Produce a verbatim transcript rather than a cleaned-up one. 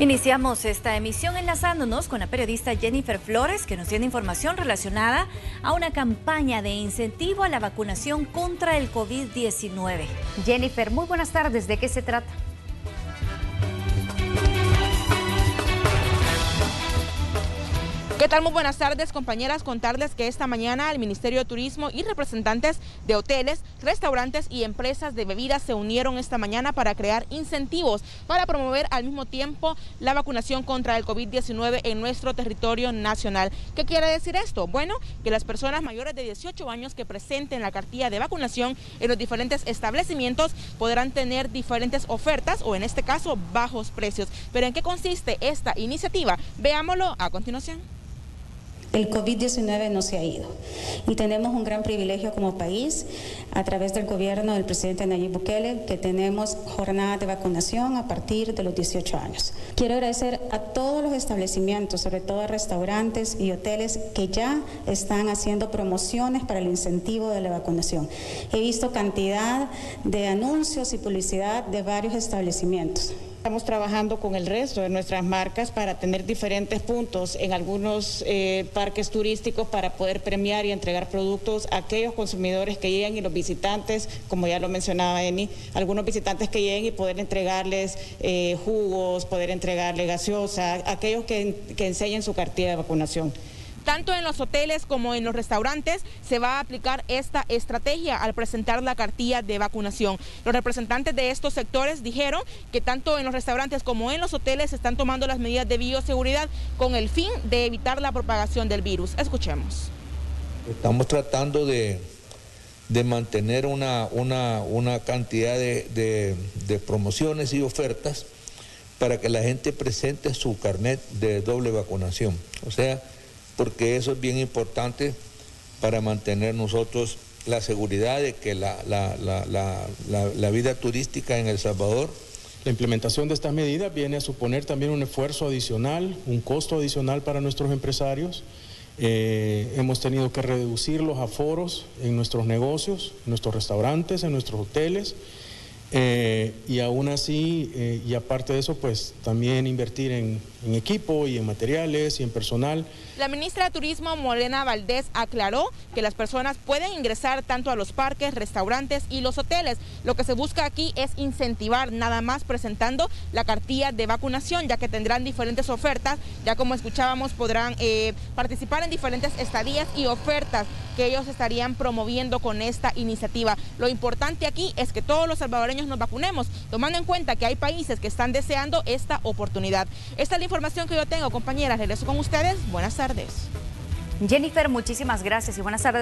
Iniciamos esta emisión enlazándonos con la periodista Jennifer Flores, que nos tiene información relacionada a una campaña de incentivo a la vacunación contra el COVID diecinueve. Jennifer, muy buenas tardes. ¿De qué se trata? ¿Qué tal? Muy buenas tardes, compañeras. Contarles que esta mañana el Ministerio de Turismo y representantes de hoteles, restaurantes y empresas de bebidas se unieron esta mañana para crear incentivos para promover al mismo tiempo la vacunación contra el COVID diecinueve en nuestro territorio nacional. ¿Qué quiere decir esto? Bueno, que las personas mayores de dieciocho años que presenten la cartilla de vacunación en los diferentes establecimientos podrán tener diferentes ofertas o, en este caso, bajos precios. ¿Pero en qué consiste esta iniciativa? Veámoslo a continuación. El COVID diecinueve no se ha ido y tenemos un gran privilegio como país a través del gobierno del presidente Nayib Bukele, que tenemos jornadas de vacunación a partir de los dieciocho años. Quiero agradecer a todos los establecimientos, sobre todo a restaurantes y hoteles, que ya están haciendo promociones para el incentivo de la vacunación. He visto cantidad de anuncios y publicidad de varios establecimientos. Estamos trabajando con el resto de nuestras marcas para tener diferentes puntos en algunos eh, parques turísticos para poder premiar y entregar productos a aquellos consumidores que lleguen y los visitantes, como ya lo mencionaba Eni, algunos visitantes que lleguen y poder entregarles eh, jugos, poder entregarles gaseosa, aquellos que, que enseñen su cartilla de vacunación. Tanto en los hoteles como en los restaurantes se va a aplicar esta estrategia al presentar la cartilla de vacunación. Los representantes de estos sectores dijeron que tanto en los restaurantes como en los hoteles se están tomando las medidas de bioseguridad con el fin de evitar la propagación del virus. Escuchemos. Estamos tratando de, de mantener una, una, una cantidad de, de, de promociones y ofertas para que la gente presente su carnet de doble vacunación. O sea, porque eso es bien importante para mantener nosotros la seguridad de que la, la, la, la, la, la vida turística en El Salvador. La implementación de estas medidas viene a suponer también un esfuerzo adicional, un costo adicional para nuestros empresarios. Eh, hemos tenido que reducir los aforos en nuestros negocios, en nuestros restaurantes, en nuestros hoteles. Eh, y aún así, eh, y aparte de eso, pues también invertir en, en equipo y en materiales y en personal. La ministra de Turismo, Morena Valdés, aclaró que las personas pueden ingresar tanto a los parques, restaurantes y los hoteles. Lo que se busca aquí es incentivar, nada más presentando la cartilla de vacunación, ya que tendrán diferentes ofertas. Ya como escuchábamos, podrán eh, participar en diferentes estadías y ofertas que ellos estarían promoviendo con esta iniciativa. Lo importante aquí es que todos los salvadoreños nos vacunemos, tomando en cuenta que hay países que están deseando esta oportunidad. Esta es la información que yo tengo, compañeras. Regreso con ustedes. Buenas tardes. Jennifer, muchísimas gracias y buenas tardes.